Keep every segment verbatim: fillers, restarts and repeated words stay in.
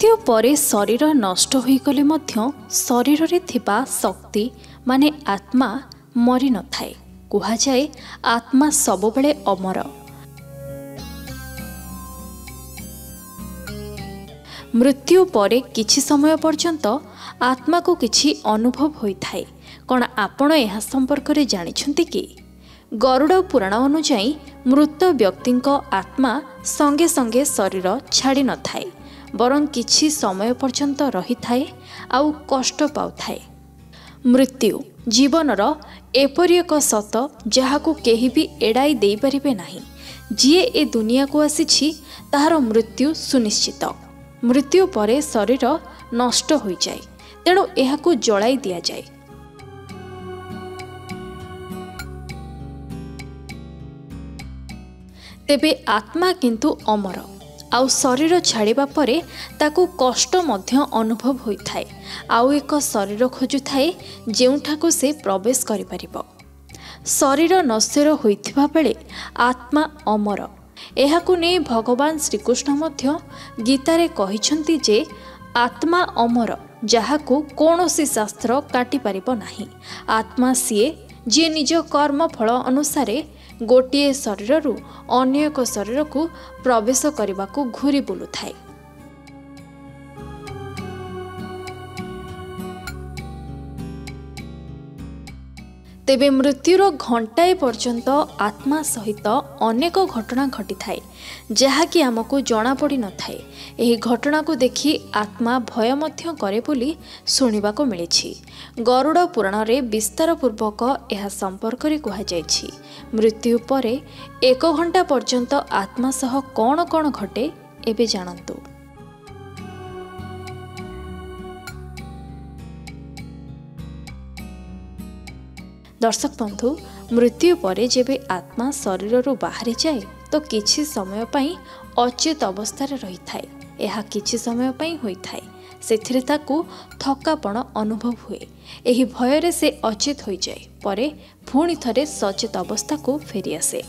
मृत्यु परे शरीर नष्ट होई गले मध्य शरीर रे थिबा शक्ति माने आत्मा मरी न थाए। कुहा जाए आत्मा सब बेले अमर। मृत्यु परे किछि समय पर्यंत आत्मा को किछि अनुभव होई थाए। कोन आपण एहा संपर्क रे जानि छथि कि? गरुड़ पुराण अनुजाई मृत व्यक्ति आत्मा संगे संगे शरीर छाड़ी न थाए, बरं किछि समय पर्यंत रही थाए आउ कष्ट पाउ थाए। मृत्यु जीवनर एपरि एक सत जहाकू केहि भी एड़ाई देई परिबे नाही। जिए ए दुनिया को आसीछि ताहार मृत्यु सुनिश्चित। मृत्यु परे शरीर नष्ट होई जाए, तेणु एहाकू जलाई दिया जाए। तेबे आत्मा किंतु अमर आउ शरीर छाड़िबा परे ताकू कष्ट मध्य अनुभव होई थाए। आउ एक शरीर खोजु थाए जेउठाकू से प्रवेश करि परिबो। शरीर नश्वर होइथिबा बेले आत्मा अमर। एहाकू ने भगवान श्रीकृष्ण मध्य गीतारे कहिछन्ति जे आत्मा अमर, जहाकू कोनोसी शास्त्र काटि परिबो नाही। आत्मा सिए जे निज कर्म फल अनुसार गोटे शरीर रु अन्य एक शरीर को प्रवेश करने को घूरी बुलू थाए। तेबे मृत्युर घंटाए पर्यंत आत्मा सहित अनेक घटना घटी थाए, जहाँकि आमको जना पड़ी न थाए। एही घटना को देखी आत्मा भय मध्य करे बोली सुनिबा को मिलेछि। गरुड़ पुराण रे विस्तार पूर्वक यह संपर्क रे कहा जायछि। मृत्यु परे एक घंटा पर्यंत आत्मा सह कौन कौन घटे एबे जानंतु। दर्शक बंधु, मृत्यु परे जेबे आत्मा शरीर रु बाहरी जाए तो किछि समय पई अचेत अवस्था रे रही थाए। यह किछि समय पई होई थाए। सेथिरे ताकू थकापण अनुभव हुए। एही भय रे से अचेत होई जाए, परे पुणी थरे सचेत अवस्था को फेरी आसे।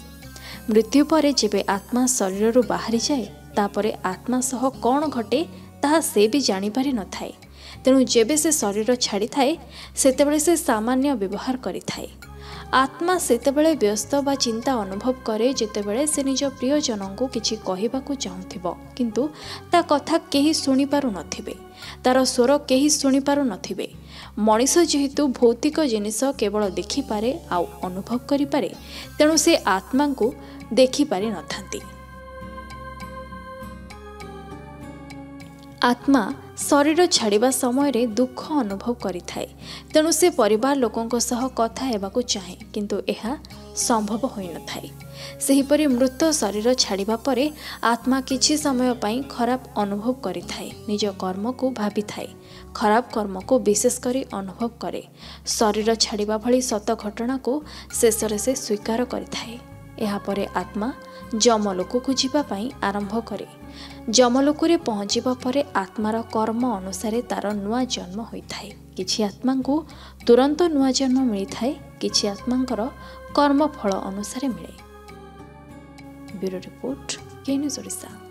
मृत्यु परे जेबे आत्मा शरीर रु बाहरी जाए तापरे आत्मा सह कौन घटे ताहा से भी जानि पारि न थाए। तेणु जेबे से शरीर छाड़ी थाए सेतेबेले से सामान्य व्यवहार करि थाए। आत्मा सेतेबेले व्यस्त बा चिंता अनुभव करे जेतेबेले से निज प्रियजनों को किछि कहिबाकू चाहुथिबो, किंतु ता कथा केही सुनि पारु नथिबे, तार स्वर केही सुनि पारु नथिबे। मनीष जेहेतु भौतिक जिनिष केवल देखि पारे आउ अनुभव करि पारे, तेणु से आत्मा को देखि पारि नथांती। आत्मा शरीर छाड़िबा समय रे दुख अनुभव करि थाए, तेणु से परिवार लोकंक सह कथा हेबाकू चाहे, किंतु एहा संभव होई न थाए। सेहीपरि मृत शरीर छाड़िबा परे आत्मा किछि समय पई खराब अनुभव करि थाए। निज कर्म को भाबी थाए, खराब कर्म को विशेष करी अनुभव करे। शरीर छाड़िबा भली सत घटना को शेषरे से स्वीकार करि थाए। एहा परे आत्मा जमलोक को जीवा पाई आरंभ करे। जमलोक रे पहुँचीबा परे आत्मार कर्म अनुसार तार नुआ जन्म होई थाए। किछि आत्मा को तुरंत नुआ जन्म मिली थाए, किछि आत्मांकर कर्मफल अनुसार मिले। ब्यूरो रिपोर्ट के न्यूज़ ओडिशा।